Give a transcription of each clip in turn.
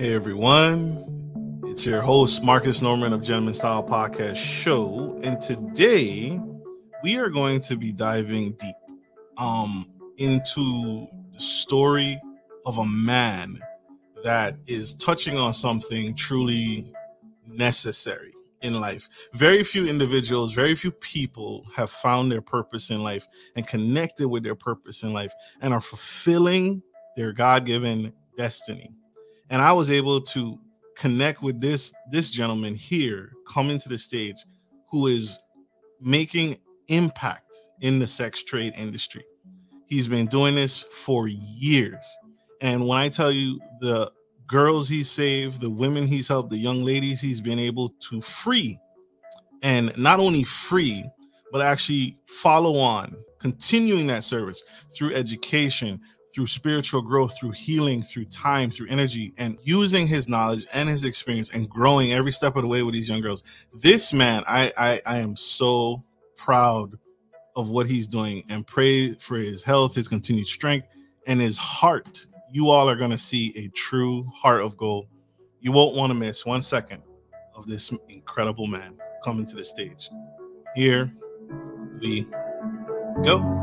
Hey everyone, it's your host Marcus Norman of Gentleman Style Podcast Show, and today we are going to be diving deep into the story of a man that is touching on something truly necessary in life. Very few individuals, very few people have found their purpose in life and connected with their purpose in life and are fulfilling their God-given destiny. And I was able to connect with this gentleman here coming to the stage who is making impact in the sex trade industry. He's been doing this for years. And when I tell you the girls he's saved, the women he's helped, the young ladies he's been able to free, and not only free, but actually follow on, continuing that service through education, through spiritual growth, through healing, through time, through energy, and using his knowledge and his experience and growing every step of the way with these young girls. This man, I am so proud of what he's doing and pray for his health, his continued strength, and his heart. You all are going to see a true heart of gold. You won't want to miss 1 second of this incredible man coming to the stage. Here we go.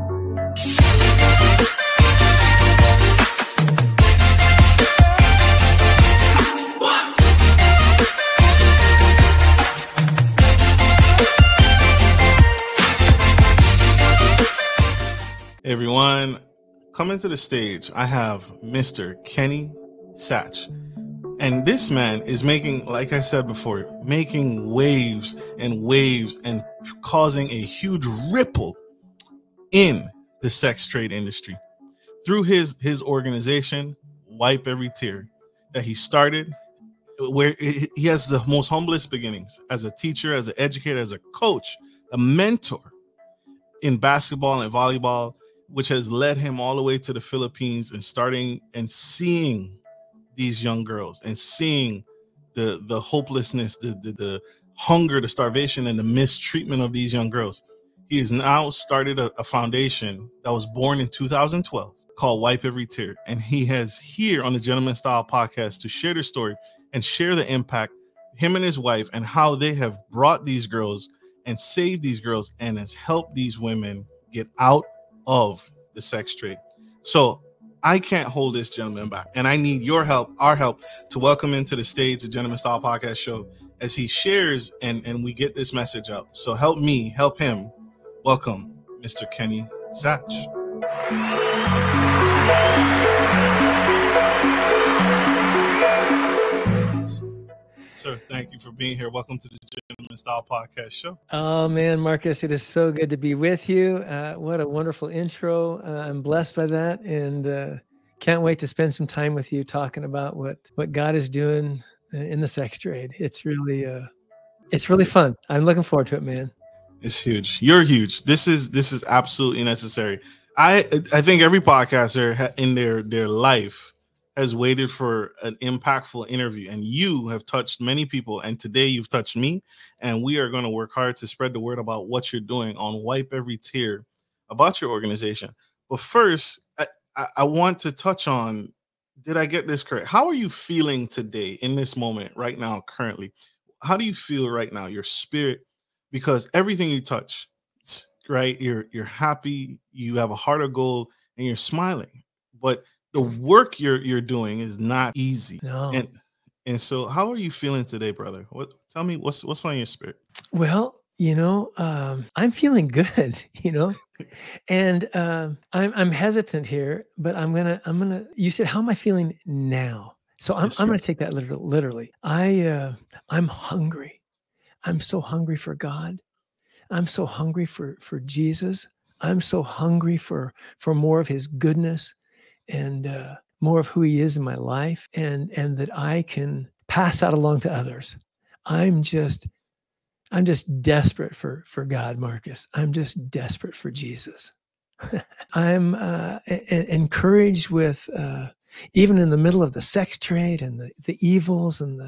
Everyone, coming to the stage, I have Mr. Kenny Sacht. And this man is making, like I said before, making waves and waves and causing a huge ripple in the sex trade industry through his organization, Wipe Every Tear, that he started, where he has the most humblest beginnings as a teacher, as an educator, as a coach, a mentor in basketball and volleyball, which has led him all the way to the Philippines and starting and seeing these young girls and seeing the hopelessness, the hunger, the starvation, and the mistreatment of these young girls. He has now started a foundation that was born in 2012 called Wipe Every Tear. And he has here on the Gentleman Style Podcast to share their story and share the impact, him and his wife, and how they have brought these girls and saved these girls and has helped these women get out of the sex trade. So I can't hold this gentleman back, and I need your help, our help, to welcome him to the stage, the Gentleman Style Podcast Show, as he shares and we get this message out. So help me, help him. Welcome, Mr. Kenny Sacht. Sir, thank you for being here. Welcome to the Gentleman Style Podcast Show. Oh man, Marcus, it is so good to be with you. What a wonderful intro. I'm blessed by that, and can't wait to spend some time with you talking about what God is doing in the sex trade. It's really fun. I'm looking forward to it, man. It's huge. You're huge. This is absolutely necessary. I think every podcaster in their life has waited for an impactful interview, and you have touched many people, and today you've touched me, and we are going to work hard to spread the word about what you're doing on Wipe Every Tear, about your organization. But first, I want to touch on, did I get this correct? How are you feeling today in this moment right now, currently? How do you feel right now, your spirit? Because everything you touch, right, you're happy, you have a heart of gold, and you're smiling. But the work you're doing is not easy. No. And so how are you feeling today, brother? Tell me what's on your spirit? Well, I'm feeling good, and I'm hesitant here, but I'm gonna you said, how am I feeling now? So I'm gonna take that literally. I'm hungry. I'm so hungry for God. I'm so hungry for Jesus. I'm so hungry for more of his goodness, and more of who he is in my life, and that I can pass out along to others. I'm just desperate for God, Marcus. I'm just desperate for Jesus. I'm encouraged with, even in the middle of the sex trade and the evils and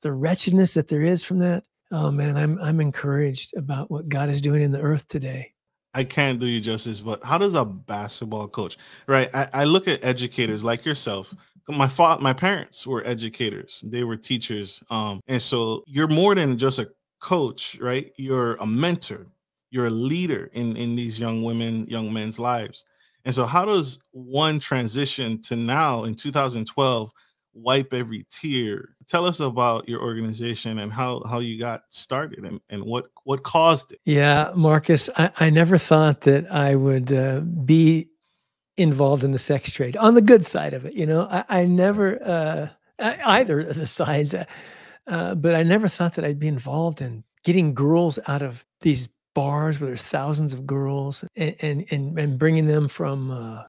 the wretchedness that there is from that, oh man, I'm encouraged about what God is doing in the earth today. I can't do you justice, but how does a basketball coach, right? I look at educators like yourself My parents were educators. They were teachers. And so you're more than just a coach, right? You're a mentor. You're a leader in these young women, young men's lives. And so how does one transition to now in 2012, Wipe Every Tear? Tell us about your organization and how you got started and what caused it. Yeah, Marcus, I never thought that I would be involved in the sex trade on the good side of it. You know, I never, either of the sides, but I never thought that I'd be involved in getting girls out of these bars where there's thousands of girls and bringing them from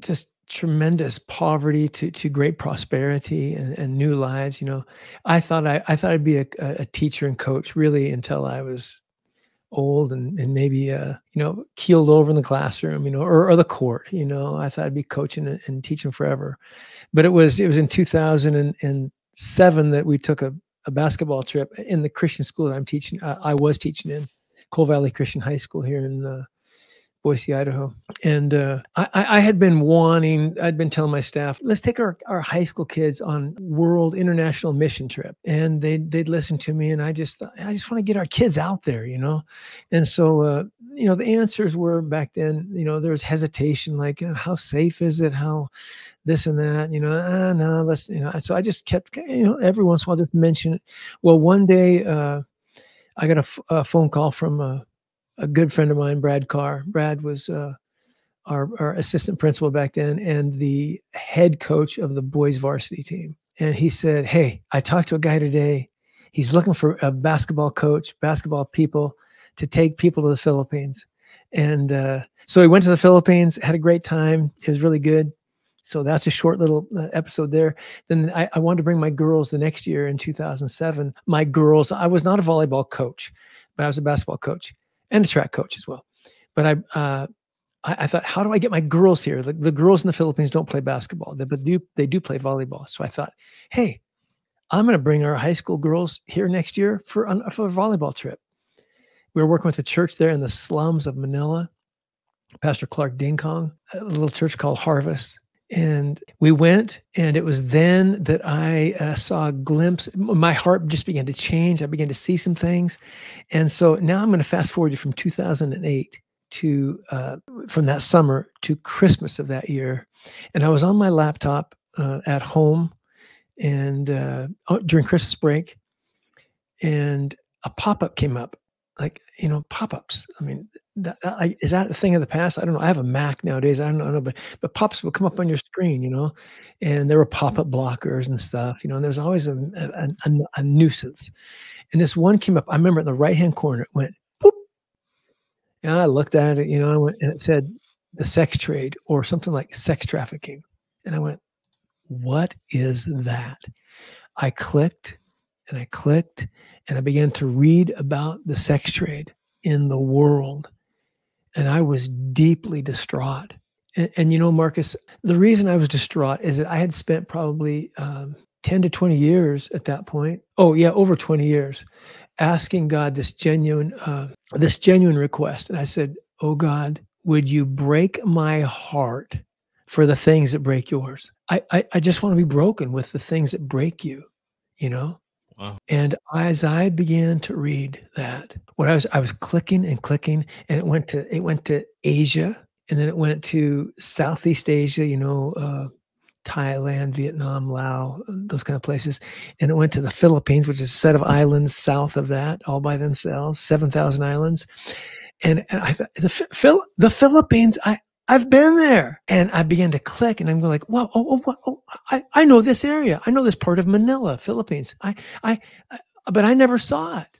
just tremendous poverty to great prosperity and new lives. You know, I thought I'd be a teacher and coach really until I was old and maybe, you know, keeled over in the classroom, you know, or the court. You know, I thought I'd be coaching and teaching forever, but it was in 2007 that we took a basketball trip in the Christian school that I was teaching in, Cole Valley Christian High School here in Boise, Idaho. And I had been telling my staff, let's take our high school kids on world international mission trip. And they'd listen to me, and I just want to get our kids out there, you know? And so, you know, the answers were back then, you know, there was hesitation, like how safe is it? How this and that, you know, no, let's, you know, so I just kept, you know, every once in a while just mention it. Well, one day I got a phone call from a good friend of mine, Brad Carr. Brad was our assistant principal back then and the head coach of the boys varsity team. And he said, hey, I talked to a guy today. He's looking for a basketball coach, basketball people to take people to the Philippines. And so he went to the Philippines, had a great time. It was really good. So that's a short little episode there. Then I wanted to bring my girls the next year in 2007. My girls, I was not a volleyball coach, but I was a basketball coach and a track coach as well. But I thought, how do I get my girls here? The girls in the Philippines don't play basketball, but they do play volleyball. So I thought, hey, I'm going to bring our high school girls here next year for a volleyball trip. We were working with a church there in the slums of Manila, Pastor Clark Dinkong, a little church called Harvest. And we went, and it was then that I saw a glimpse. My heart just began to change. I began to see some things. And so now I'm going to fast forward you from 2008 to, from that summer to Christmas of that year. And I was on my laptop at home and during Christmas break, and a pop-up came up. Like, you know, pop-ups. I mean, is that a thing of the past? I don't know. I have a Mac nowadays. I don't know, but pop-ups will come up on your screen, you know, and there were pop-up blockers and stuff, you know, and there's always a nuisance. And this one came up. I remember in the right-hand corner, it went, boop. And I looked at it, you know, and it said the sex trade or something like sex trafficking. And I went, what is that? I clicked. And I clicked and I began to read about the sex trade in the world. And I was deeply distraught. And you know, Marcus, the reason I was distraught is that I had spent probably 10 to 20 years at that point. Oh yeah, over 20 years asking God this genuine request. And I said, oh God, would you break my heart for the things that break yours? I just want to be broken with the things that break you, you know? Wow. And as I began to read that, what I was clicking and clicking, and it went to Asia, and then it went to Southeast Asia, you know, Thailand, Vietnam, Laos, those kind of places. And it went to the Philippines, which is a set of islands south of that, all by themselves, 7,000 islands. And I thought, the Philippines, I've been there. And I began to click and I'm going like, wow, I know this area. I know this part of Manila, Philippines. But I never saw it.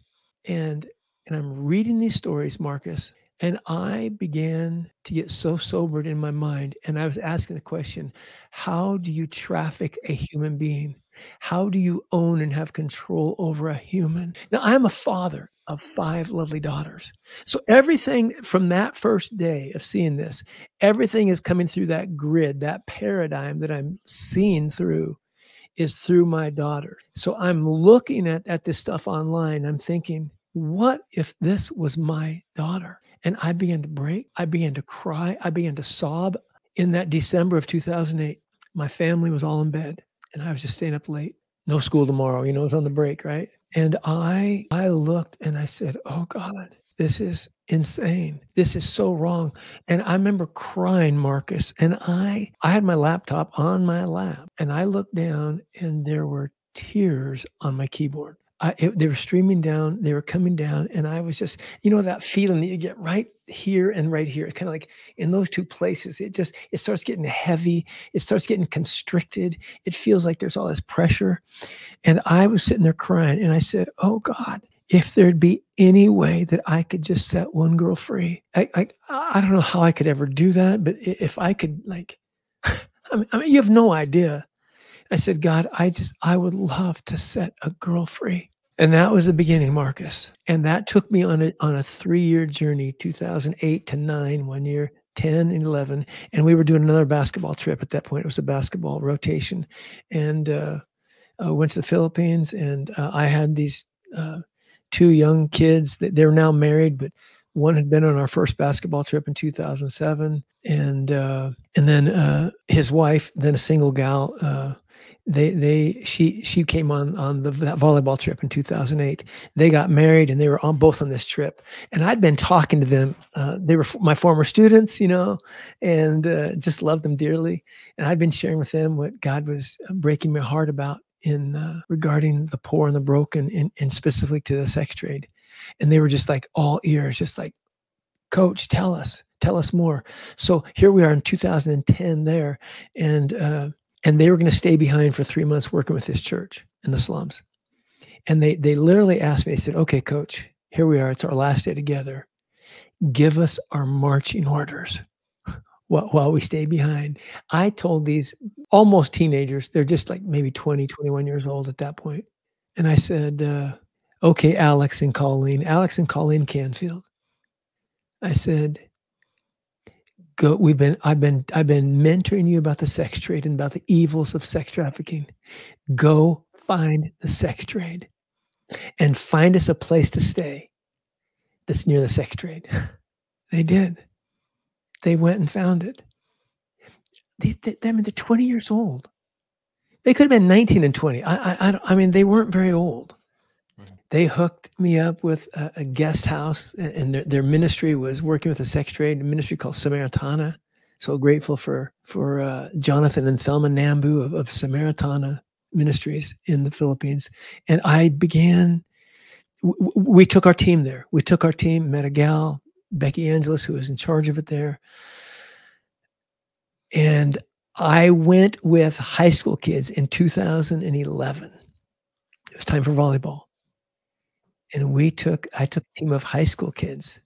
And I'm reading these stories, Marcus, and I began to get so sobered in my mind. And I was asking the question, how do you traffic a human being? How do you own and have control over a human? Now, I'm a father of 5 lovely daughters. So everything from that first day of seeing this, everything is coming through that grid, that paradigm that I'm seeing through is through my daughter. So I'm looking at this stuff online. I'm thinking, what if this was my daughter? And I began to break. I began to cry. I began to sob in that December of 2008. My family was all in bed and I was just staying up late. No school tomorrow, you know, it was on the break, right? And I looked and I said, oh God, this is insane. This is so wrong. And I remember crying, Marcus, and I had my laptop on my lap and I looked down and there were tears on my keyboard. They were streaming down, they were coming down, and I was just, you know, that feeling that you get right here and right here, kind of like in those two places, it starts getting heavy, it starts getting constricted, it feels like there's all this pressure. And I was sitting there crying, and I said, oh God, if there'd be any way that I could just set one girl free, I don't know how I could ever do that, but if I could, like, I mean, you have no idea. I said, God, I would love to set a girl free. And that was the beginning, Marcus. And that took me on a 3-year journey, 2008 to 9, 1 year, 10 and 11. And we were doing another basketball trip at that point. It was a basketball rotation. And I went to the Philippines, and I had these two young kids that they're now married, but one had been on our first basketball trip in 2007. And then his wife, then a single gal, she came on that volleyball trip in 2008. They got married and they were both on this trip. And I'd been talking to them. They were my former students, you know, and just loved them dearly. And I'd been sharing with them what God was breaking my heart about in regarding the poor and the broken, and specifically to the sex trade. And they were just like all ears, just like, Coach, tell us more. So here we are in 2010 there. And they were going to stay behind for 3 months working with this church in the slums. And they literally asked me, they said, okay, Coach, here we are. It's our last day together. Give us our marching orders while we stay behind. I told these almost teenagers, they're just like maybe 20, 21 years old at that point. And I said, okay, Alex and Colleen Canfield. I said, go, I've been mentoring you about the sex trade and about the evils of sex trafficking. Go find the sex trade and find us a place to stay that's near the sex trade. They did. They went and found it. I mean, they're 20 years old. They could have been 19 and 20. I mean, they weren't very old. They hooked me up with a guest house, and their ministry was working with a sex trade, a ministry called Samaritana. So grateful for Jonathan and Thelma Nambu of Samaritana Ministries in the Philippines. And I began, we took our team there. We took our team, met a gal, Becky Angelis, who was in charge of it there. And I went with high school kids in 2011. It was time for volleyball. And I took a team of high school kids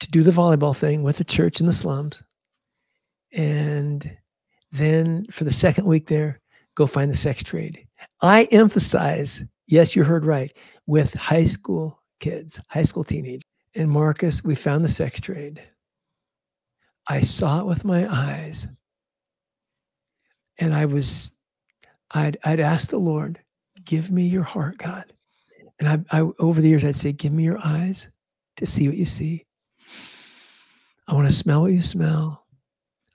to do the volleyball thing with the church in the slums. And then for the second week there, go find the sex trade. I emphasize, yes, you heard right, with high school kids, high school teenagers. And Marcus, we found the sex trade. I saw it with my eyes. And I'd ask the Lord, give me your heart, God. And I, over the years, I'd say, give me your eyes to see what you see. I want to smell what you smell.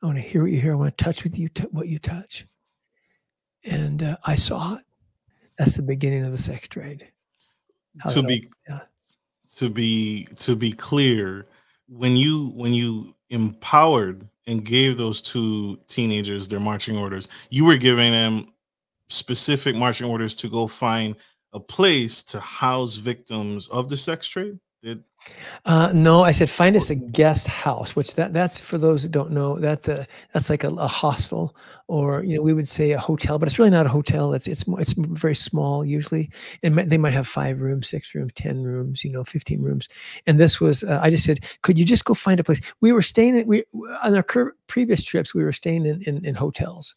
I want to hear what you hear. I want to touch with you what you touch. And I saw it. That's the beginning of the sex trade. To be clear, when you empowered and gave those two teenagers their marching orders, you were giving them specific marching orders to go find a place to house victims of the sex trade? No, I said, find us a guest house, which that's for those that don't know, that's like a hostel, or, you know, we would say a hotel, but it's really not a hotel. It's very small usually. And they might have 5 rooms, 6 rooms, 10 rooms, you know, 15 rooms. And this was, I just said, could you just go find a place? We were staying on our previous trips, we were staying in hotels,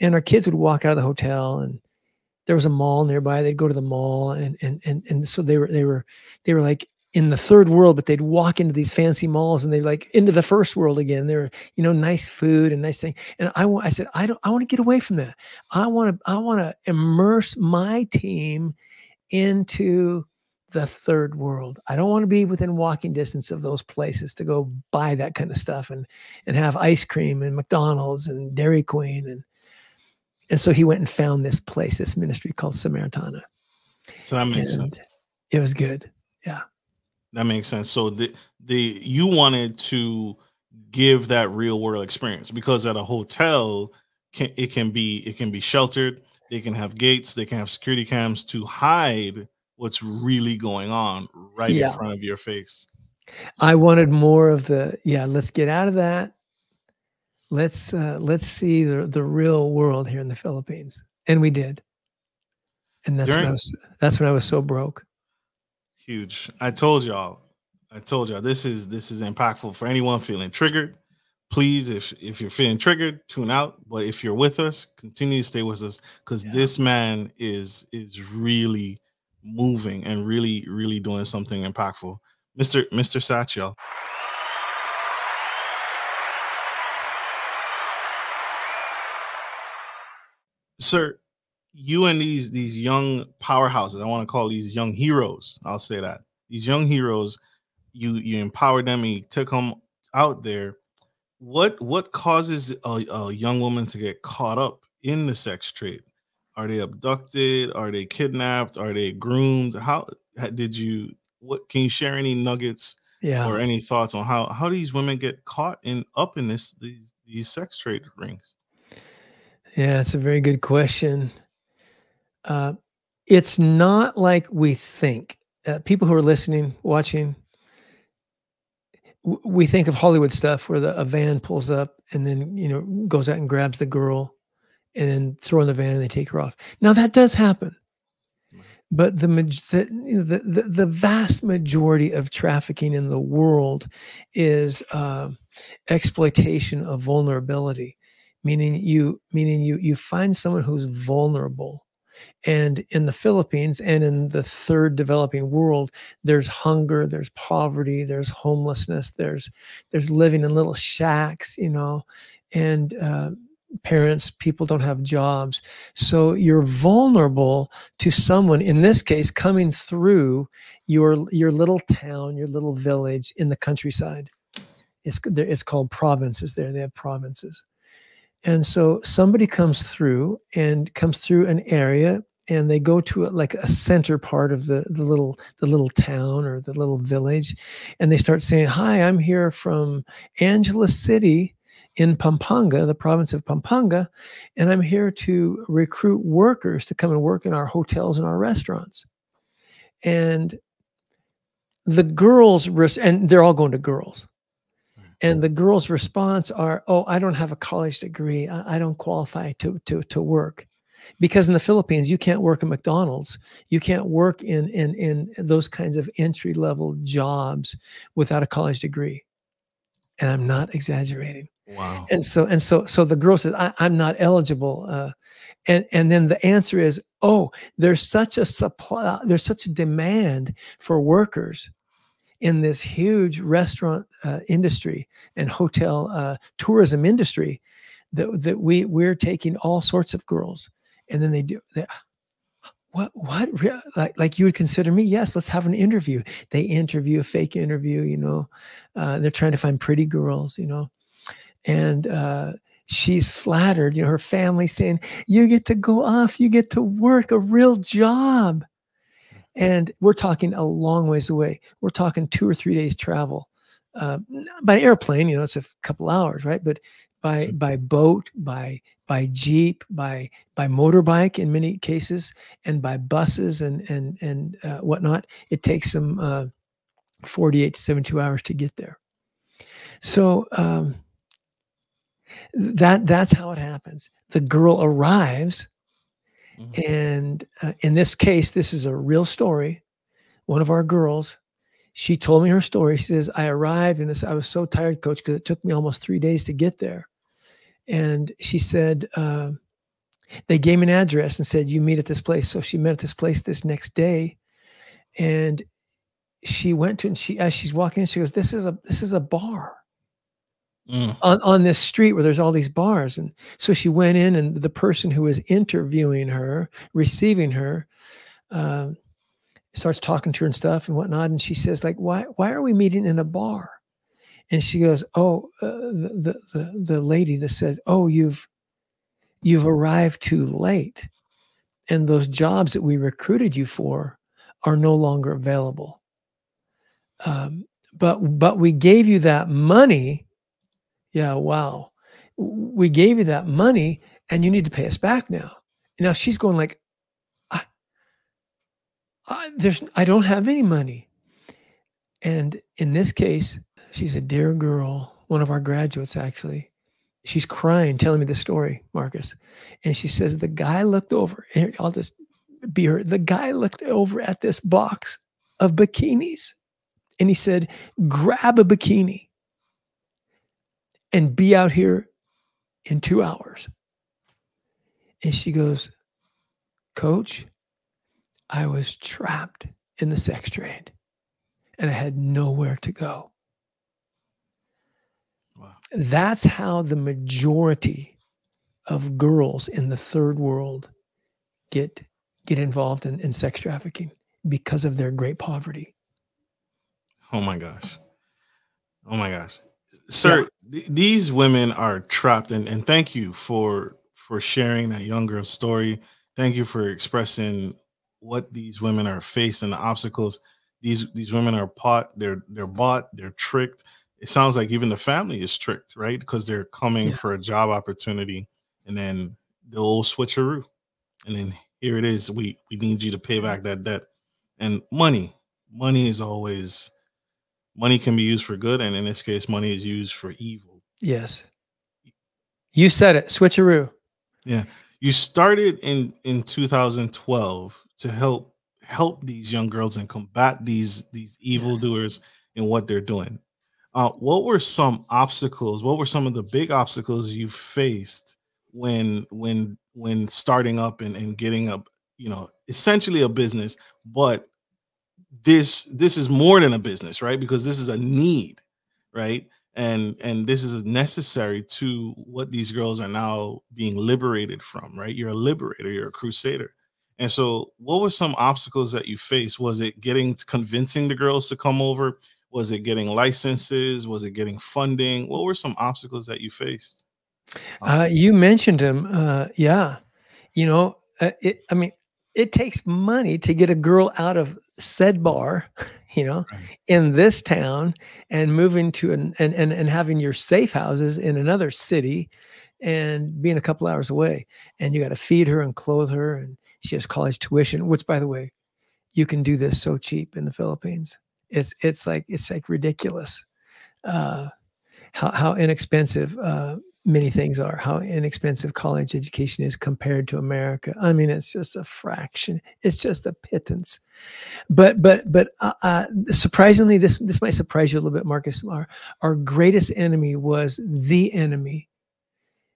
and our kids would walk out of the hotel, and there was a mall nearby. They'd go to the mall, and so they were like in the third world, but they'd walk into these fancy malls, and they're like into the first world again. They were, you know, nice food and nice thing. And I said, I want to get away from that. I want to immerse my team into the third world. I don't want to be within walking distance of those places to go buy that kind of stuff and have ice cream and McDonald's and Dairy Queen. And so he went and found this place, this ministry called Samaritana. So that makes sense. It was good. Yeah. That makes sense. So you wanted to give that real world experience, because at a hotel, it can be sheltered. They can have gates. They can have security cams to hide what's really going on right in front of your face. I wanted more of the, let's get out of that. Let's see the real world here in the Philippines. And we did. And that's when I was so broke. Huge. I told y'all this is impactful for anyone feeling triggered. Please, if you're feeling triggered, tune out. But if you're with us, continue to stay with us, because this man is really moving and really doing something impactful. Mr. Sacht, y'all. Sir, you and these young powerhouses, I want to call these young heroes, I'll say that. These young heroes, you empowered them and you took them out there. What causes a young woman to get caught up in the sex trade? Are they abducted? Are they kidnapped? Are they groomed? What can you share any nuggets or any thoughts on how these women get caught up in these sex trade rings? Yeah, it's a very good question. It's not like we think. People who are listening, watching, we think of Hollywood stuff where a van pulls up and then, goes out and grabs the girl and then throw in the van and they take her off. Now that does happen, but the vast majority of trafficking in the world is exploitation of vulnerability. Meaning you find someone who's vulnerable. And in the Philippines and in the third developing world, there's hunger, there's poverty, there's homelessness, there's living in little shacks, and people don't have jobs. So you're vulnerable to someone, in this case, coming through your little town, your little village in the countryside. It's called provinces there. They have provinces. And so somebody comes through an area, and they go to like a center part of the little town or the little village, and they start saying, "Hi, I'm here from Angeles City in Pampanga, the province of Pampanga, and I'm here to recruit workers to come and work in our hotels and our restaurants." And the girls, and they're all going to girls. And the girls' response are, "Oh, I don't have a college degree. I don't qualify to work," because in the Philippines you can't work at McDonald's, you can't work in those kinds of entry level jobs without a college degree. And I'm not exaggerating. Wow. And so the girl says, "I'm not eligible," and then the answer is, "Oh, there's such a supply, there's such a demand for workers in this huge restaurant industry and hotel tourism industry that we're taking all sorts of girls." And then what like you would consider me? Yes, let's have an interview. They interview, a fake interview, they're trying to find pretty girls, and she's flattered, her family saying, "You get to go off, you get to work a real job." And we're talking a long ways away. We're talking 2 or 3 days travel by airplane. It's a couple hours, right? But by boat, by jeep, by motorbike in many cases, and by buses and whatnot. It takes them 48 to 72 hours to get there. So that's how it happens. The girl arrives. Mm-hmm. And in this case, this is a real story. One of our girls, she told me her story. She says, "I arrived and I was so tired, coach, because it took me almost 3 days to get there." And she said, they gave me an address and said, "You meet at this place." So she met at this place this next day. And she went to, and she, as she's walking in, she goes, this is a bar. Mm. On this street where there's all these bars. And so she went in, and the person who was interviewing her, receiving her, starts talking to her and stuff and whatnot. And she says, like, why are we meeting in a bar? And she goes, oh, the lady that said, oh, you've arrived too late. And those jobs that we recruited you for are no longer available. But we gave you that money. Yeah, wow. We gave you that money and you need to pay us back now. Now she's going like, I don't have any money. And in this case, she's a dear girl, one of our graduates, actually. She's crying, telling me the story, Marcus. And she says, the guy looked over, and I'll just be her. The guy looked over at this box of bikinis and he said, grab a bikini and be out here in 2 hours. And she goes, Coach, I was trapped in the sex trade and I had nowhere to go. Wow. That's how the majority of girls in the third world get involved in sex trafficking because of their great poverty. Oh my gosh. Oh my gosh. Sir, yeah. These women are trapped. And thank you for sharing that young girl's story. Thank you for expressing what these women are facing, the obstacles. These women are bought, they're tricked. It sounds like even the family is tricked, right? Because they're coming for a job opportunity and then the old switcheroo. And then here it is. We need you to pay back that debt. And money is always, money can be used for good. And in this case, money is used for evil. Yes. You said it, switcheroo. Yeah. You started in 2012 to help these young girls and combat these evildoers and what they're doing. What were some obstacles? What were some of the big obstacles you faced when starting up and getting up, you know, essentially a business, but this is more than a business, right? Because this is a need, right? And this is necessary to what these girls are now being liberated from, right? You're a liberator, you're a crusader. And so what were some obstacles that you faced? Was it convincing the girls to come over? Was it getting licenses? Was it getting funding? What were some obstacles that you faced? You mentioned them. Yeah. You know, it takes money to get a girl out of said bar, you know, right, in this town and moving to and having your safe houses in another city and being a couple hours away. And you got to feed her and clothe her. And she has college tuition, which, by the way, you can do this so cheap in the Philippines. It's like ridiculous how inexpensive many things are, how inexpensive college education is compared to America. I mean, it's just a fraction. It's just a pittance. But surprisingly, this might surprise you a little bit, Marcus. Our greatest enemy was the enemy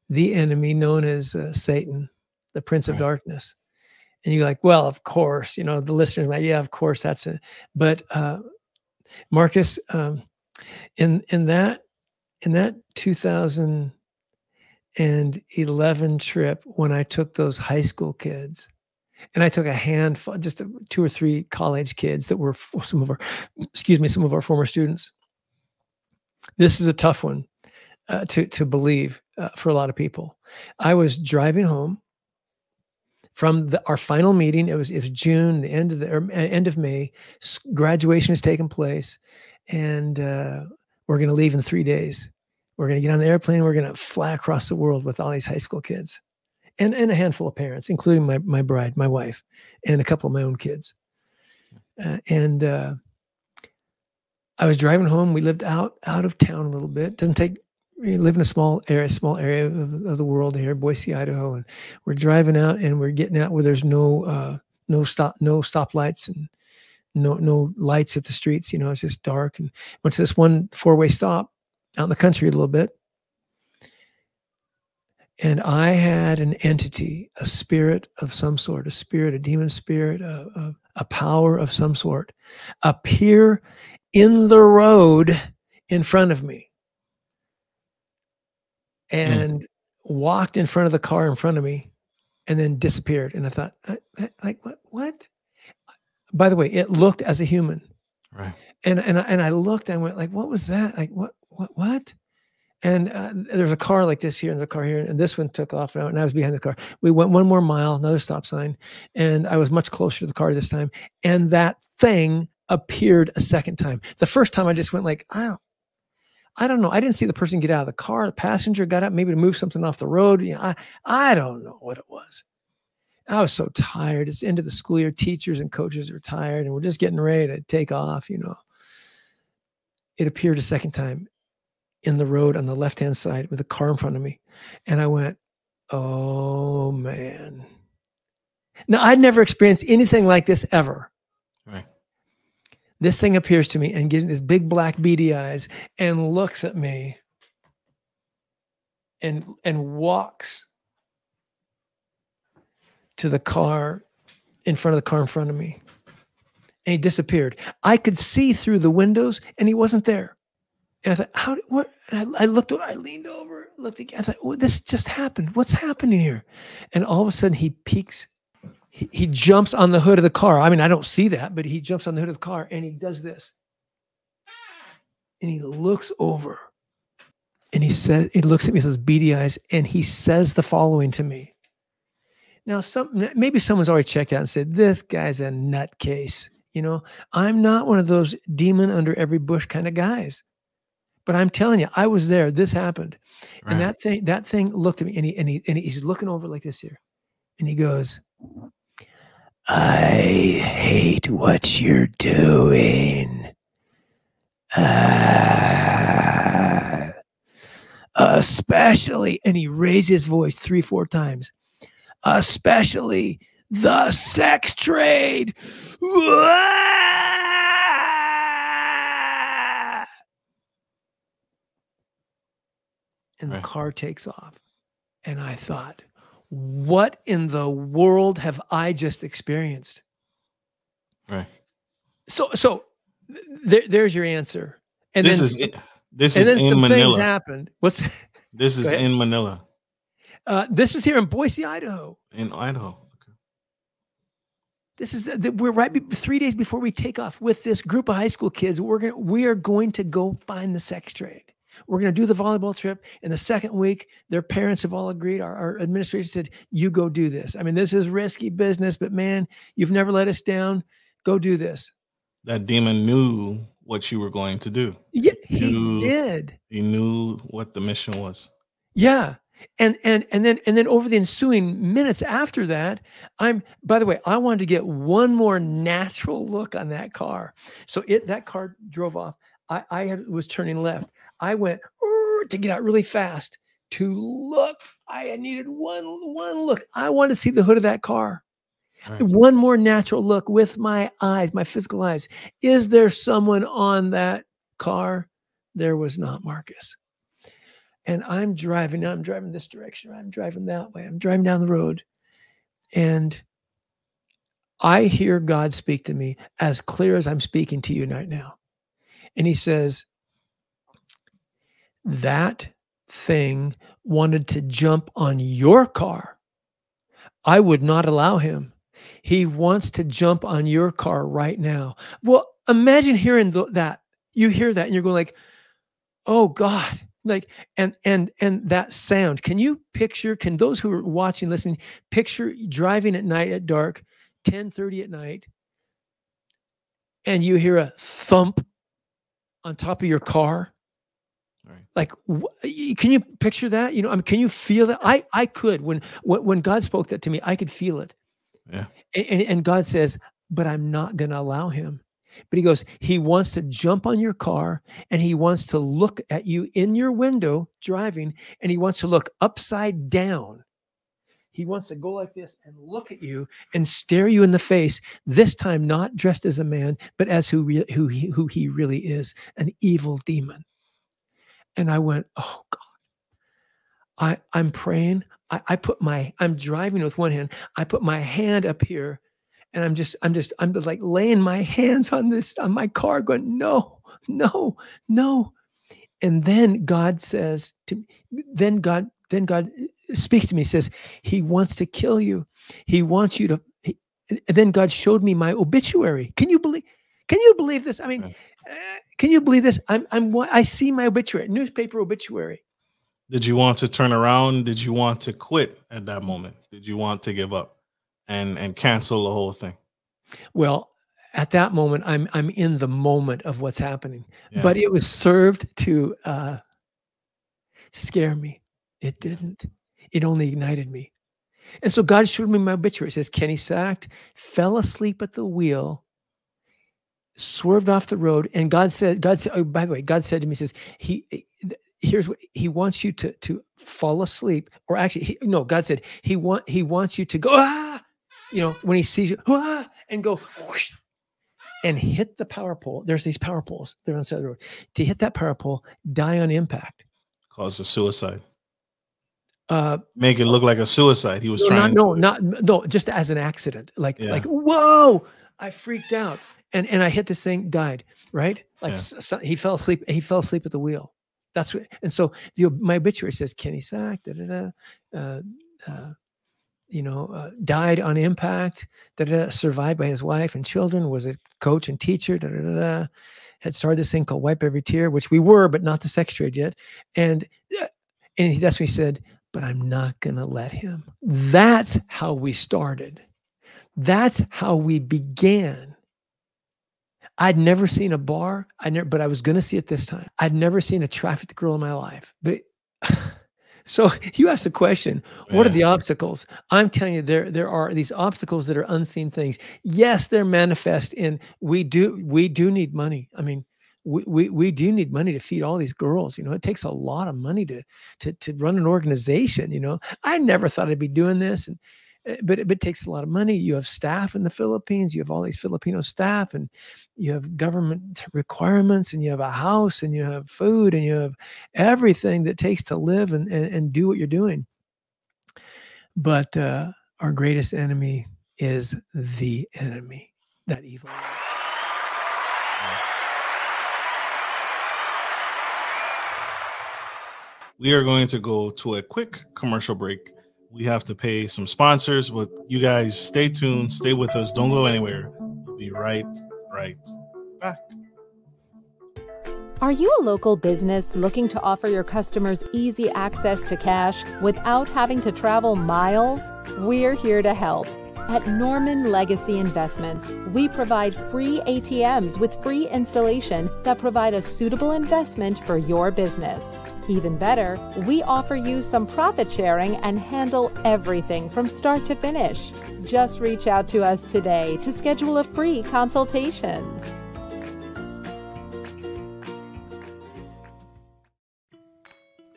known as Satan, the Prince of Darkness. And you're like, well, of course, you know, the listeners might, yeah, of course, that's it. But Marcus, in that 2011 trip, when I took those high school kids, and I took a handful, just 2 or 3 college kids that were some of our former students. This is a tough one to believe for a lot of people. I was driving home from our final meeting. It was June, the end of May. Graduation has taken place, and we're going to leave in 3 days. We're going to get on the airplane. We're going to fly across the world with all these high school kids and a handful of parents, including my bride, my wife, and a couple of my own kids. I was driving home. We lived out of town a little bit. We live in a small area of the world here, Boise, Idaho, and we're driving out and we're getting out where there's no stoplights and no lights at the streets. You know, it's just dark. And went to this one four-way stop out in the country a little bit. And I had an entity, a spirit of some sort, a spirit, a demon spirit, a power of some sort, appear in the road in front of me and walked in front of the car in front of me and then disappeared. And I thought, like, what? by the way, it looked as a human. Right. And I looked and went like, what was that? Like, what? And there's a car like this here and the car here. And this one took off and I was behind the car. We went one more mile, another stop sign. And I was much closer to the car this time. And that thing appeared a second time. The first time I just went like, I don't know. I didn't see the person get out of the car. The passenger got up, maybe to move something off the road. You know, I don't know what it was. I was so tired. It's into the school year. Teachers and coaches are tired and we're just getting ready to take off, you know. It appeared a second time in the road on the left-hand side with a car in front of me. And I went, oh man. Now I'd never experienced anything like this ever. Right. This thing appears to me and gives me this big black beady eyes and looks at me and walks to the car in front of the car in front of me. And he disappeared. I could see through the windows and he wasn't there. And I thought, how did, what? And I looked, I leaned over, looked again. I thought, well, this just happened. What's happening here? And all of a sudden he peeks, he jumps on the hood of the car. I mean, I don't see that, but he jumps on the hood of the car and he does this. And he looks over and he says, he looks at me with those beady eyes and he says the following to me. Now, maybe someone's already checked out and said, this guy's a nutcase. You know, I'm not one of those demon under every bush kind of guys. But I'm telling you, I was there. This happened. Right. And that thing looked at me and he's looking over like this here. And he goes, I hate what you're doing. Especially, and he raised his voice 3-4 times. Especially the sex trade. And the car takes off. And I thought, what in the world have I just experienced? Right. So there's your answer. And this is it. This is in Manila. Things happened. What's this is in Manila. This is here in Boise, Idaho. In Idaho. Okay. This is we're right 3 days before we take off with this group of high school kids. We are going to go find the sex trade. We're going to do the volleyball trip. In the second week, their parents have all agreed. Our administration said, you go do this. I mean, this is risky business, but man, you've never let us down. Go do this. That demon knew what you were going to do. Yeah, he did. He knew what the mission was. Yeah. And then over the ensuing minutes after that, by the way, I wanted to get one more natural look on that car. So that car drove off. I was turning left. I went to get out really fast to look. I needed one look. I wanted to see the hood of that car. Right. One more natural look with my eyes, my physical eyes. Is there someone on that car? There was not, Marcus. And I'm driving. I'm driving this direction. I'm driving that way. I'm driving down the road. And I hear God speak to me as clear as I'm speaking to you right now. And he says, that thing wanted to jump on your car. I would not allow him. He wants to jump on your car right now. Well, imagine hearing that. You hear that and you're going like, oh God, like, and that sound. Can you picture, can those who are watching, listening, picture driving at night at dark, 10:30 at night, and you hear a thump on top of your car? Right. Like, can you picture that? You know, I mean, can you feel that? I could, when God spoke that to me, I could feel it. Yeah. And God says, but I'm not going to allow him. But he goes, he wants to jump on your car and he wants to look at you in your window driving. And he wants to look upside down. He wants to go like this and look at you and stare you in the face, this time not dressed as a man, but as who he really is, an evil demon. And I went, oh God, I'm praying. I'm driving with one hand. I put my hand up here and I'm just like laying my hands on my car going, no, no, no. And then God says to me, then God speaks to me, says, he wants to kill you. He wants you to, And then God showed me my obituary. Can you believe this? I mean, can you believe this? I see my obituary, newspaper obituary. Did you want to turn around? Did you want to quit at that moment? Did you want to give up and cancel the whole thing? Well, at that moment, I'm in the moment of what's happening, but it was served to scare me. It didn't. It only ignited me. And so God showed me my obituary. It says, Kenny Sacht fell asleep at the wheel, swerved off the road. And God said, oh, by the way, God said to me, here's what he wants you to fall asleep. Or actually, God said, he wants you to go, ah, when he sees you, ah, and go whoosh, and hit the power pole. There's these power poles. They're on the side of the road. To hit that power pole, die on impact. Cause a suicide. Make it look like a suicide. He was just as an accident. Like, whoa, I freaked out. And I hit this thing, died, right? Like he fell asleep at the wheel. That's what, and so my obituary says, Kenny Sack, died on impact, survived by his wife and children, was a coach and teacher, had started this thing called Wipe Every Tear, which we were, but not the sex trade yet. And that's when he said, but I'm not going to let him. That's how we started. That's how we began. I'd never seen a bar, but I was going to see it this time. I'd never seen a trafficked girl in my life. But so you asked the question, what are the obstacles? I'm telling you, there are these obstacles that are unseen things. Yes, they're manifest, and we do need money. I mean, we do need money to feed all these girls. It takes a lot of money to run an organization. I never thought I'd be doing this, but it takes a lot of money. You have staff in the Philippines. You have all these Filipino staff, and you have government requirements, and you have a house, and you have food, and you have everything that takes to live and do what you're doing. But our greatest enemy is the enemy, that evil one. We are going to go to a quick commercial break. We have to pay some sponsors, but you guys stay tuned, stay with us, don't go anywhere. We'll be right back. Are you a local business looking to offer your customers easy access to cash without having to travel miles? We're here to help. At Norman Legacy Investments, we provide free ATMs with free installation that provide a suitable investment for your business. Even better, we offer you some profit sharing and handle everything from start to finish. Just reach out to us today to schedule a free consultation.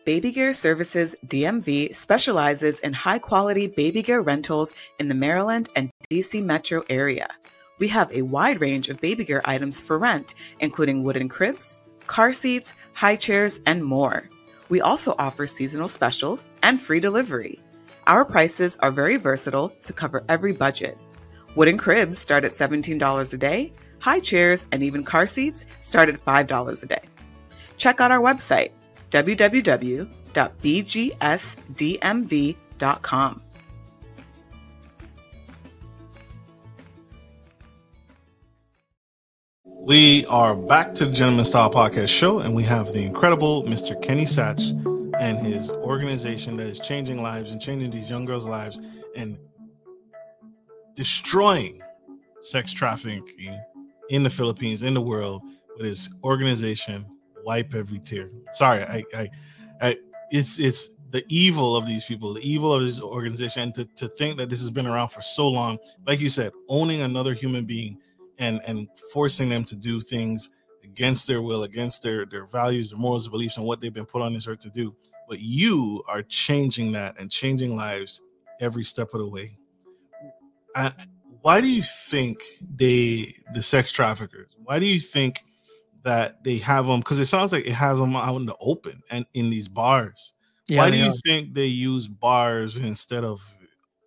Baby Gear Services DMV specializes in high-quality baby gear rentals in the Maryland and DC metro area. We have a wide range of baby gear items for rent, including wooden cribs, car seats, high chairs, and more. We also offer seasonal specials and free delivery. Our prices are very versatile to cover every budget. Wooden cribs start at $17 a day, high chairs and even car seats start at $5 a day. Check out our website, www.bgsdmv.com. We are back to the Gentleman Style Podcast Show, and we have the incredible Mr. Kenny Sacht and his organization that is changing lives and changing these young girls' lives and destroying sex trafficking in the Philippines, in the world, with his organization, Wipe Every Tear. Sorry, it's the evil of these people, the evil of this organization, and to think that this has been around for so long. Like you said, owning another human being and forcing them to do things against their will, against their values, their morals, their beliefs, and what they've been put on this earth to do. But you are changing that and changing lives every step of the way. Why do you think the sex traffickers, why do you think that they have them? Because it sounds like it has them out in the open and in these bars. Yeah, why do you think they use bars instead of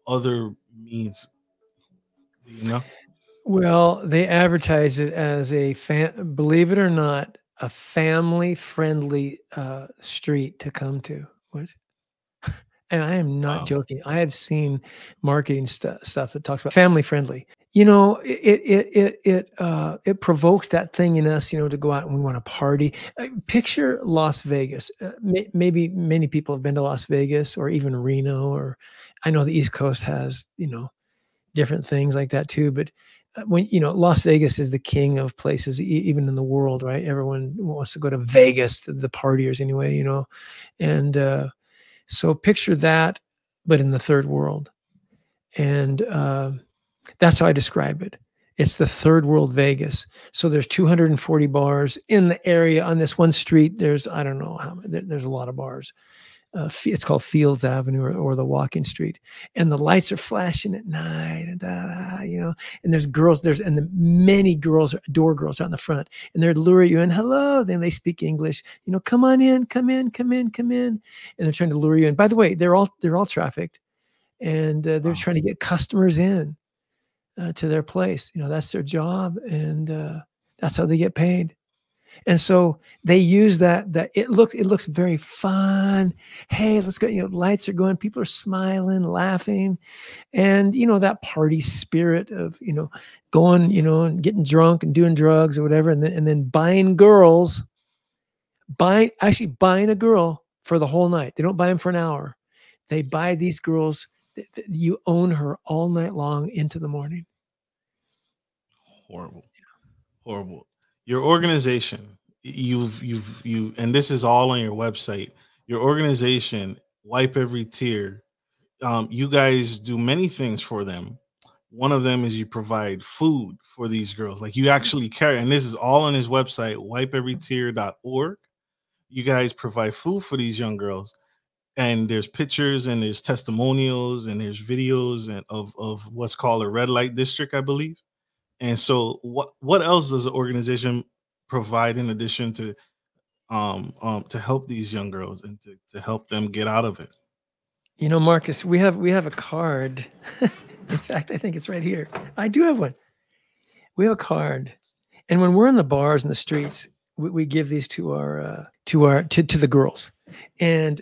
other means? Well, they advertise it as believe it or not, a family friendly street to come to. What? And I am not joking. I have seen marketing stuff that talks about family friendly. You know, it provokes that thing in us, you know, to go out and we want to party. Picture Las Vegas. Maybe many people have been to Las Vegas or even Reno, or I know the East Coast has, you know, different things like that too. But when, you know, Las Vegas is the king of places, even in the world, right? Everyone wants to go to Vegas, the partiers anyway, you know, and, so picture that, but in the third world. And that's how I describe it. It's the third world Vegas. So there's 240 bars in the area on this one street. There's, I don't know how many, there's a lot of bars. It's called Fields Avenue or the walking street. And the lights are flashing at night, you know, and there's girls, and the many girls, door girls out in the front, and they're luring you in. Hello. Then they speak English, you know, come on in, come in, come in, come in. And they're trying to lure you in. By the way, they're all trafficked, and they're trying to get customers in to their place. You know, that's their job. And that's how they get paid. And so they use that it looks very fun. Hey, let's go. You know, lights are going, people are smiling, laughing. And, you know, that party spirit of, you know, going, you know, and getting drunk and doing drugs or whatever. And then buying girls, buying a girl for the whole night. They don't buy them for an hour. They buy these girls. You own her all night long into the morning. Horrible. Yeah. Horrible. Your organization, you, and this is all on your website, your organization, Wipe Every Tear. You guys do many things for them. One of them is you provide food for these girls. Like, you actually carry, and this is all on his website, wipeeverytear.org. You guys provide food for these young girls. And there's pictures and there's testimonials and there's videos and of what's called a red light district, I believe. And so what else does the organization provide in addition to help these young girls and to help them get out of it? You know, Marcus, we have a card. In fact, I think it's right here. I do have one. We have a card. And when we're in the bars and the streets, we give these to our to the girls. And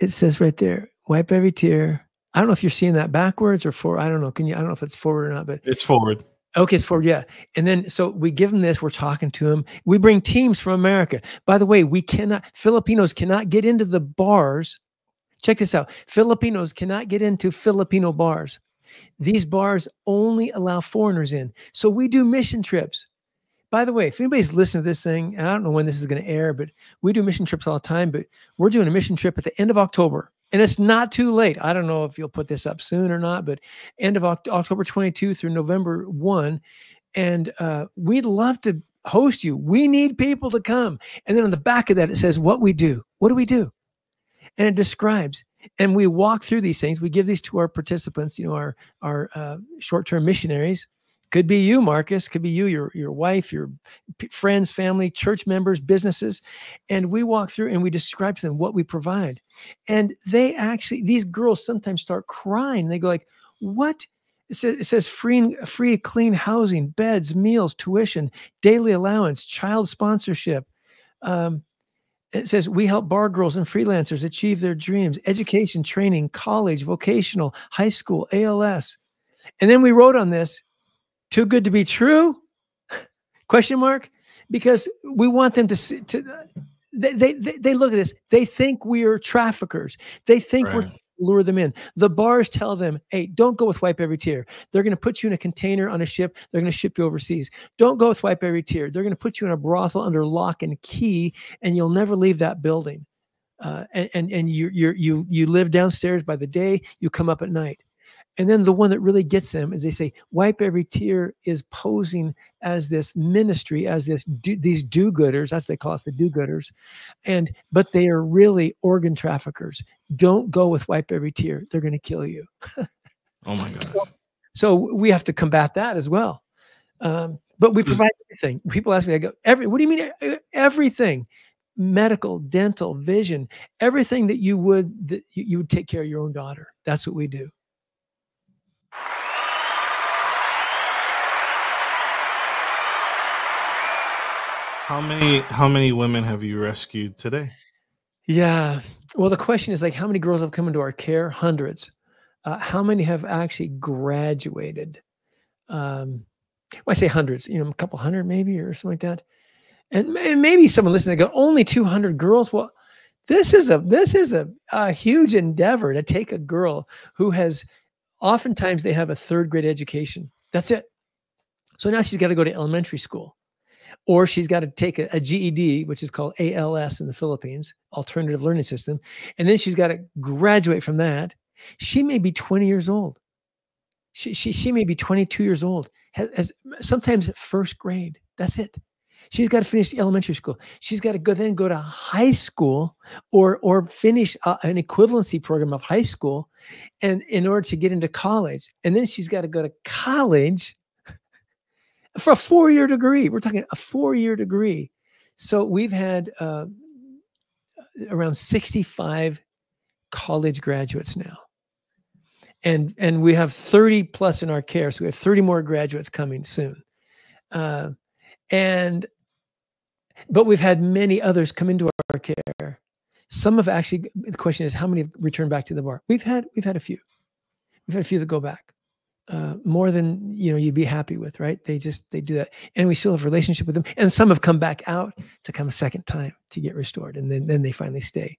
it says right there, Wipe Every Tear. I don't know if you're seeing that backwards or forward. I don't know. I don't know if it's forward or not, but it's forward. Okay. It's forward. Yeah. And then, so we give them this, we're talking to them. We bring teams from America. By the way, Filipinos cannot get into the bars. Check this out. Filipinos cannot get into Filipino bars. These bars only allow foreigners in. So we do mission trips. By the way, if anybody's listening to this thing, and I don't know when this is going to air, but we do mission trips all the time, but we're doing a mission trip at the end of October. And it's not too late. I don't know if you'll put this up soon or not, but end of October 22 through November 1. And we'd love to host you. We need people to come. And then on the back of that, it says what we do. What do we do? And it describes. And we walk through these things. We give these to our participants, you know, our short-term missionaries. Could be you, Marcus. Could be you, your wife, your friends, family, church members, businesses. And we walk through and we describe to them what we provide. And they actually, these girls sometimes start crying. They go like, what? It says free clean housing, beds, meals, tuition, daily allowance, child sponsorship. It says we help bar girls and freelancers achieve their dreams, education, training, college, vocational, high school, ALS. And then we wrote on this, too good to be true? Question mark? Because we want them to see, they look at this. They think we are traffickers. They think we're trying to lure them in. The bars tell them, hey, don't go with Wipe Every Tear. They're going to put you in a container on a ship. They're going to ship you overseas. Don't go with Wipe Every Tear. They're going to put you in a brothel under lock and key, and you'll never leave that building. And you live downstairs by the day. You come up at night. And then the one that really gets them is they say, Wipe Every Tear is posing as this ministry, as these do-gooders. That's what they call us, the do-gooders. But they are really organ traffickers. Don't go with Wipe Every Tear. They're going to kill you. Oh, my gosh. So we have to combat that as well. But we provide everything. People ask me, I go, what do you mean everything? Medical, dental, vision, everything that you would take care of your own daughter. That's what we do. How many women have you rescued today? Yeah, Well, the question is, like, how many girls have come into our care? Hundreds. How many have actually graduated? Well, I say hundreds, you know, a couple hundred maybe or something like that. And maybe someone listening, they go, only 200 girls. Well, this is a huge endeavor to take a girl who has, oftentimes they have a third grade education. That's it. So now she's got to go to elementary school, or she's got to take a GED, which is called ALS in the Philippines, Alternative Learning System. And then she's got to graduate from that. She may be 20 years old. She may be 22 years old, has sometimes first grade. That's it. She's got to finish elementary school. She's got to then go to high school or finish an equivalency program of high school, and in order to get into college. And then she's got to go to college for a four-year degree. We're talking a four-year degree. So we've had around 65 college graduates now. And we have 30 plus in our care. So we have 30 more graduates coming soon. But we've had many others come into our care. Some have actually, the question is, how many have returned back to the bar? We've had a few. We've had a few that go back, more than, you know, you'd be happy with, right? They do that. And we still have a relationship with them. And some have come back out to come a second time to get restored. And then they finally stay.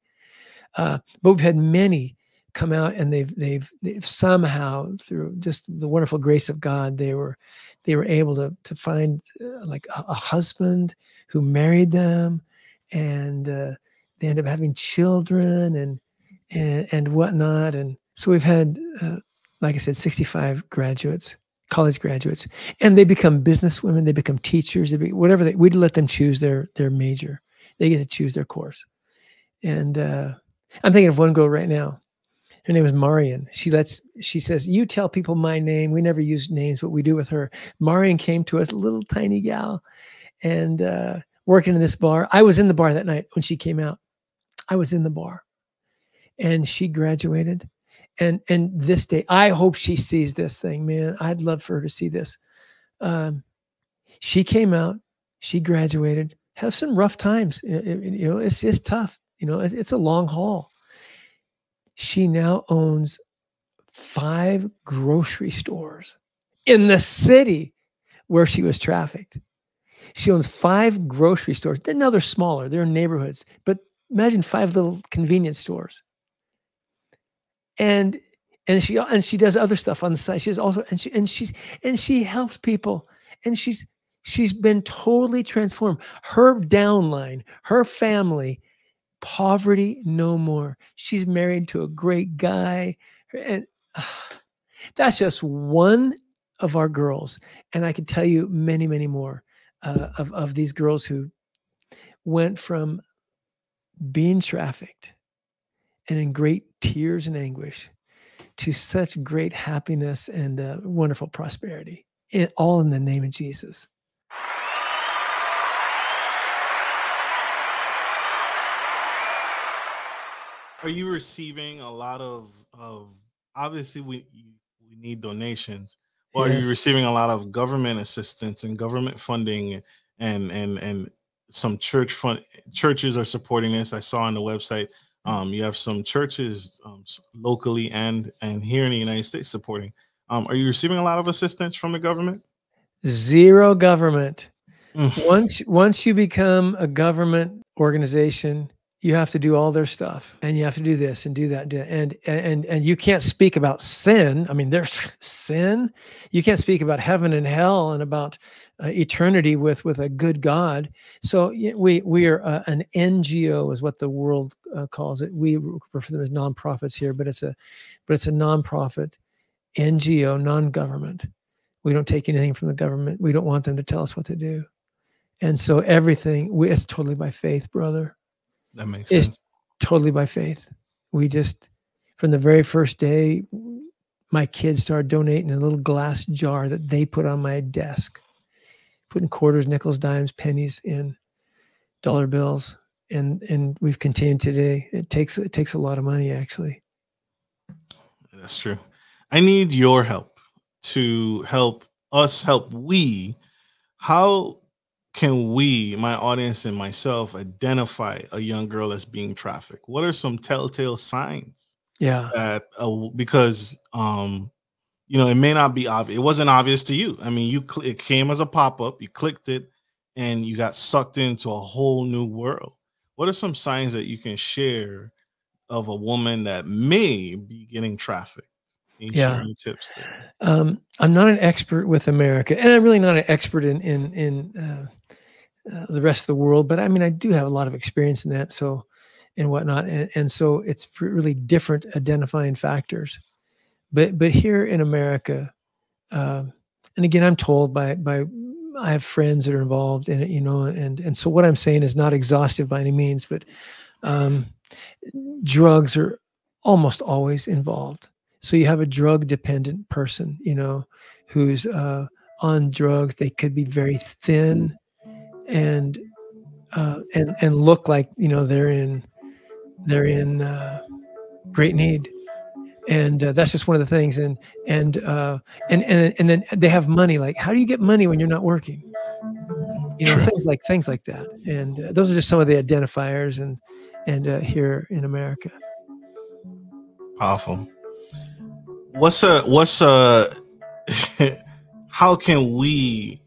But we've had many come out, and they've somehow, through just the wonderful grace of God, they were able to find like a husband who married them, and they end up having children and whatnot. And so we've had, like I said, 65 graduates, college graduates, and they become businesswomen. They become teachers. Whatever we'd let them choose their major. They get to choose their course. And I'm thinking of one girl right now. Her name is Marian. She says, you tell people my name. We never use names, but we do with her. Marian came to us, little tiny gal, and working in this bar. I was in the bar that night when she came out. I was in the bar, and she graduated. And this day, I hope she sees this thing, man. I'd love for her to see this. She came out, she graduated, have some rough times. You know, it's tough. You know, it's a long haul. She now owns 5 grocery stores in the city where she was trafficked. She owns 5 grocery stores. Now they're smaller. They're in neighborhoods. But imagine 5 little convenience stores. And she does other stuff on the side. She helps people. And she's been totally transformed. Her downline, her family, poverty no more. She's married to a great guy. And that's just one of our girls. And I could tell you many, many more of these girls who went from being trafficked and in great tears and anguish to such great happiness and wonderful prosperity, all in the name of Jesus. Are you receiving a lot of obviously we need donations, or yes. Are you receiving a lot of government assistance and government funding, and some churches are supporting this? I saw on the website, you have some churches locally and here in the United States supporting. Are you receiving a lot of assistance from the government? Zero government. Once you become a government organization, you have to do all their stuff, and you have to do this and do that. And you can't speak about sin. I mean, there's sin. You can't speak about heaven and hell and about eternity with a good God. So we are an NGO is what the world calls it. We refer to them as nonprofits here, but it's a nonprofit NGO, non-government. We don't take anything from the government. We don't want them to tell us what to do. And so everything, it's totally by faith, brother. That makes sense. It's totally by faith. We just, from the very first day, my kids started donating a little glass jar that they put on my desk, putting quarters, nickels, dimes, pennies in, dollar bills, and we've continued today. It takes a lot of money, actually. That's true. I need your help to help us help we. How can we, my audience and myself, identify a young girl that's being trafficked? What are some telltale signs? Yeah. That, because, you know, it may not be obvious. It wasn't obvious to you. I mean, it came as a pop-up, you clicked it, and you got sucked into a whole new world. What are some signs that you can share of a woman that may be getting trafficked? Yeah. Tips there? I'm not an expert with America, and I'm really not an expert in the rest of the world, but I mean, I do have a lot of experience in that. So, and whatnot. And so it's really different identifying factors, but here in America, and again, I'm told by, I have friends that are involved in it, you know, and so what I'm saying is not exhaustive by any means, but, drugs are almost always involved. So you have a drug dependent person, you know, who's on drugs. They could be very thin and look like, you know, they're in great need. And that's just one of the things. And then they have money. Like, how do you get money when you're not working? You know, things like that. And those are just some of the identifiers and here in America. Powerful. How can we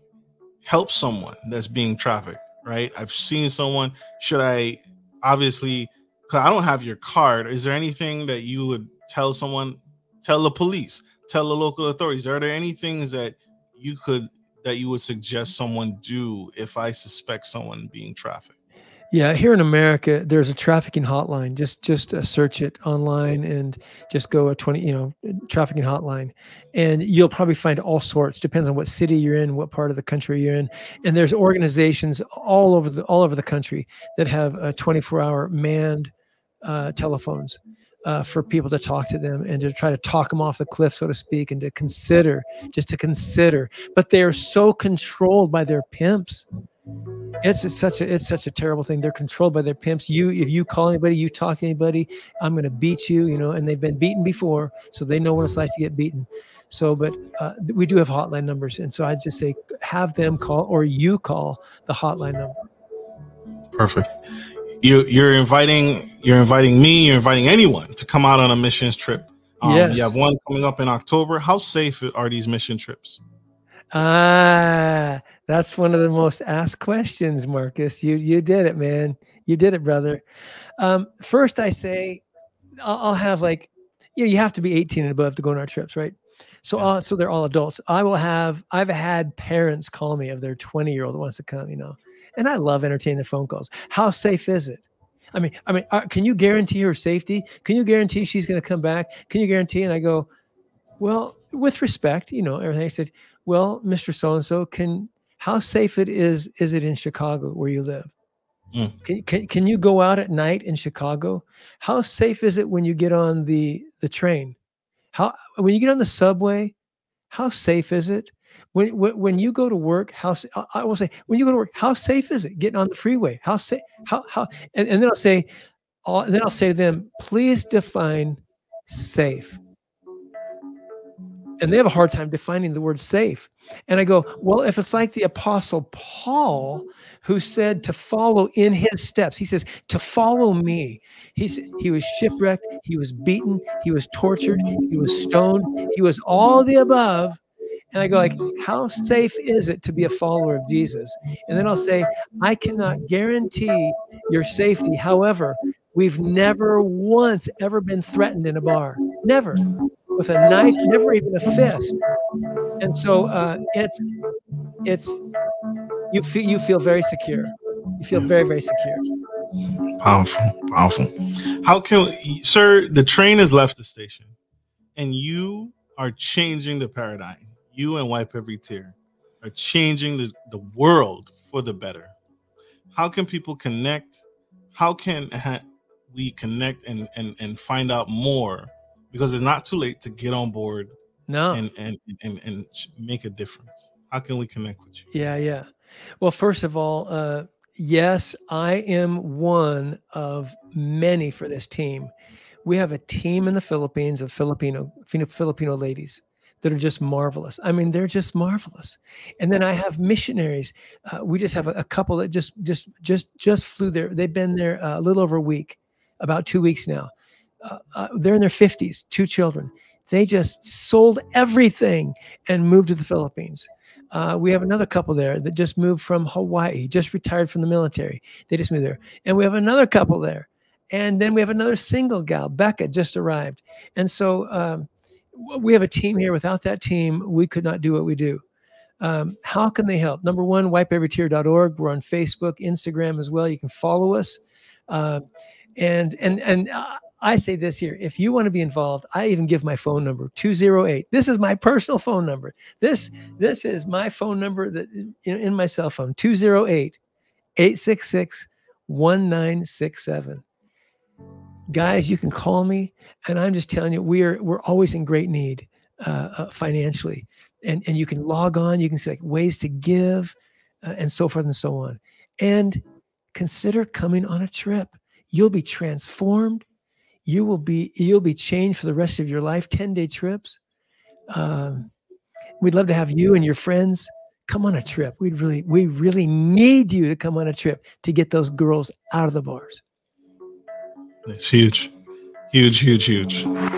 help someone that's being trafficked, right? I've seen someone, obviously, cause I don't have your card. Is there anything that you would tell someone, tell the police, tell the local authorities? Are there any things that you would suggest someone do if I suspect someone being trafficked? Yeah, here in America, there's a trafficking hotline. Just search it online and just go a trafficking hotline, and you'll probably find all sorts. Depends on what city you're in, what part of the country you're in, and there's organizations all over the country that have 24-hour manned telephones for people to talk to them and to try to talk them off the cliff, so to speak, and to consider. But they are so controlled by their pimps. It's such a terrible thing. They're controlled by their pimps. If you call anybody, you talk to anybody, I'm going to beat you, you know, and they've been beaten before, so they know what it's like to get beaten. So, but we do have hotline numbers. And so I just say, have them call, or you call the hotline number. Perfect. You're inviting me, you're inviting anyone to come out on a missions trip. Yes. You have one coming up in October. How safe are these mission trips? That's one of the most asked questions, Marcus. You did it, man. You did it, brother. First, I say, I'll have, like, you know, you have to be 18 and above to go on our trips, right? So, yeah. So they're all adults. I've had parents call me of their 20-year-old wants to come, you know, and I love entertaining the phone calls. How safe is it? I mean, can you guarantee her safety? Can you guarantee she's going to come back? Can you guarantee? And I go, well, with respect, you know, everything. I said, well, Mr. So-and-so, how safe it is it in Chicago where you live? Mm. Can you go out at night in Chicago? How safe is it when you get on the train? When you get on the subway, how safe is it? When you go to work, I will say, when you go to work, how safe is it getting on the freeway? How safe, and then I'll say, then I'll say to them, please define safe. And they have a hard time defining the word safe. And I go, well, if it's like the Apostle Paul, who said to follow in his steps, he says, to follow me. He was shipwrecked. He was beaten. He was tortured. He was stoned. He was all the above. And I go, like, how safe is it to be a follower of Jesus? And then I'll say, I cannot guarantee your safety. However, we've never once ever been threatened in a bar. Never. With a knife, never even a fist. And so you feel very secure. You feel very, very secure. Powerful, powerful. How can, sir, the train has left the station and you are changing the paradigm. You and Wipe Every Tear are changing the world for the better. How can people connect? How can we connect and find out more? Because it's not too late to get on board. No. And make a difference. How can we connect with you? Yeah. Well, first of all, yes, I am one of many for this team. We have a team in the Philippines of Filipino ladies that are just marvelous. I mean, they're just marvelous. And then I have missionaries. We just have a couple that just flew there. They've been there a little over a week, about 2 weeks now. They're in their 50s, two children. They just sold everything and moved to the Philippines. We have another couple there that just moved from Hawaii, just retired from the military. They just moved there. And we have another couple there. And then we have another single gal, Becca, just arrived. And so we have a team here. Without that team, we could not do what we do. How can they help? Number one, wipeeverytear.org. We're on Facebook, Instagram as well. You can follow us. I say this here, if you want to be involved, I even give my phone number, 208. This is my personal phone number. This is my phone number that in my cell phone, 208-866-1967. Guys, you can call me, and I'm just telling you, we're always in great need financially. And you can log on, you can see like ways to give and so forth and so on. And consider coming on a trip. You'll be transformed. You'll be changed for the rest of your life. 10-day trips. We'd love to have you and your friends come on a trip. We really need you to come on a trip to get those girls out of the bars. It's huge, huge, huge, huge. Connect.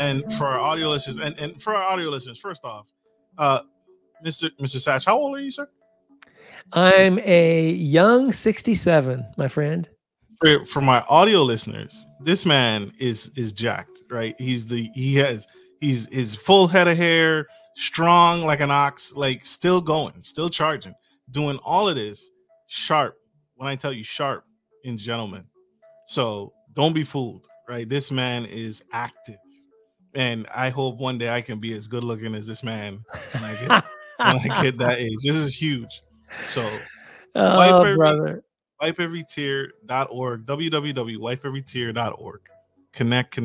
And for our audio listeners, first off, Mr. Sacht, how old are you, sir? I'm a young 67, my friend. For my audio listeners, this man is jacked, right? He's full head of hair, strong like an ox, like still going, still charging, doing all of this sharp. When I tell you sharp in gentlemen, so don't be fooled, right? This man is active, and I hope one day I can be as good looking as this man when I get when I get that age. This is huge. So wipeeverytear.org, www.wipeeverytear.org. Connect.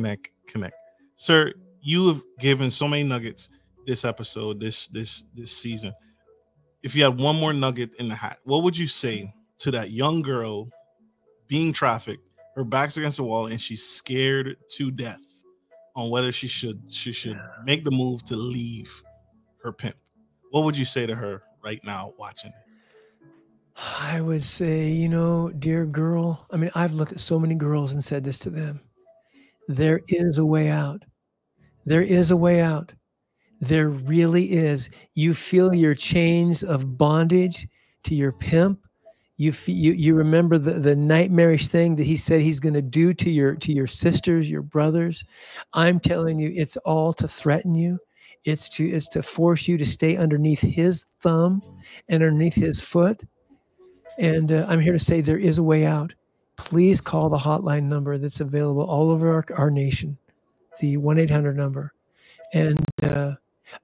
Sir, you have given so many nuggets this episode, this season. If you had one more nugget in the hat, what would you say to that young girl being trafficked, her back's against the wall, and she's scared to death on whether she should make the move to leave her pimp? What would you say to her right now watching this? I would say, dear girl, I mean, I've looked at so many girls and said this to them. There is a way out. There is a way out. There really is. You feel your chains of bondage to your pimp. You remember the nightmarish thing that he said he's going to do to your sisters, your brothers. I'm telling you, it's all to threaten you. It's to force you to stay underneath his thumb and underneath his foot. And I'm here to say there is a way out. Please call the hotline number that's available all over our nation, the 1-800 number. And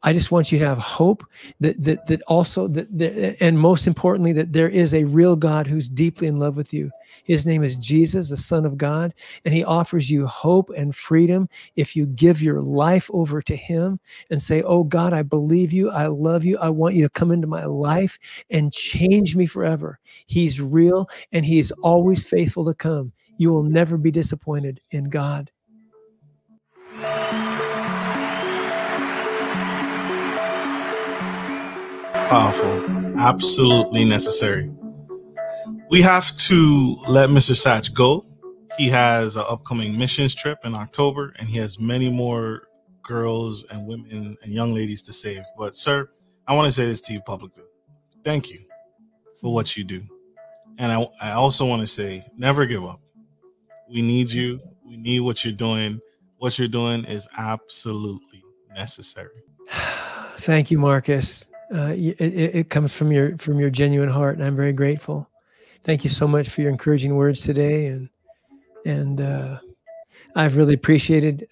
I just want you to have hope that and most importantly, that there is a real God who's deeply in love with you. His name is Jesus, the Son of God, and he offers you hope and freedom if you give your life over to him and say, oh God, I believe you, I love you, I want you to come into my life and change me forever. He's real, and he is always faithful to come. You will never be disappointed in God. Powerful, absolutely necessary. We have to let Mr. Sacht go. He has an upcoming missions trip in October, and he has many more girls and women and young ladies to save. But sir, I want to say this to you publicly. Thank you for what you do. And I also want to say, never give up. We need you. We need what you're doing. What you're doing is absolutely necessary. Thank you, Marcus. It comes from your genuine heart, and I'm very grateful. Thank you so much for your encouraging words today, and I've really appreciated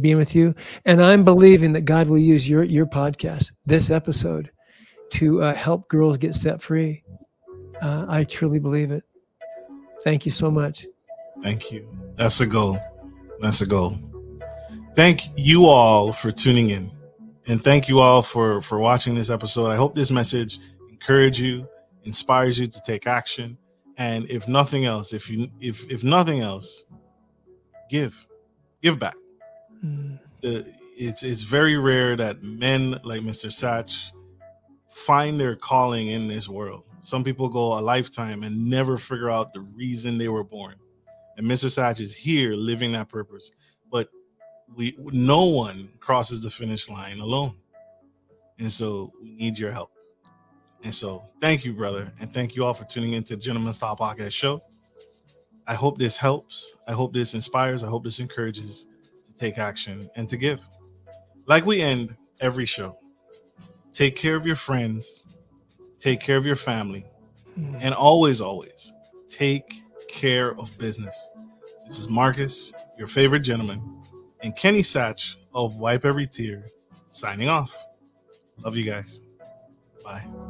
being with you. And I'm believing that God will use your podcast, this episode, to help girls get set free. I truly believe it. Thank you so much. Thank you. That's a goal. That's a goal. Thank you all for tuning in. And thank you all for watching this episode. I hope this message encourages you, inspires you to take action. And if nothing else, if nothing else, give back. It's very rare that men like Mr. Sacht find their calling in this world. Some people go a lifetime and never figure out the reason they were born. And Mr. Sacht is here living that purpose. But no one crosses the finish line alone. And so we need your help. And so thank you, brother. And thank you all for tuning into the Gentleman Style Podcast Show. I hope this helps. I hope this inspires. I hope this encourages to take action and to give. Like we end every show, take care of your friends, take care of your family, and always, always take care of business. This is Marcus, your favorite gentleman, and Kenny Sacht of Wipe Every Tear signing off. Love you guys. Bye.